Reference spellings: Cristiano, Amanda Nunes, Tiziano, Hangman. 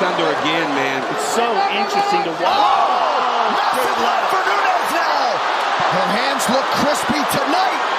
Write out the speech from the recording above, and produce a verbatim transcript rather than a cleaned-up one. thunder again, man. It's so interesting to watch. Oh, massive left for Nunes now. Her hands look crispy tonight.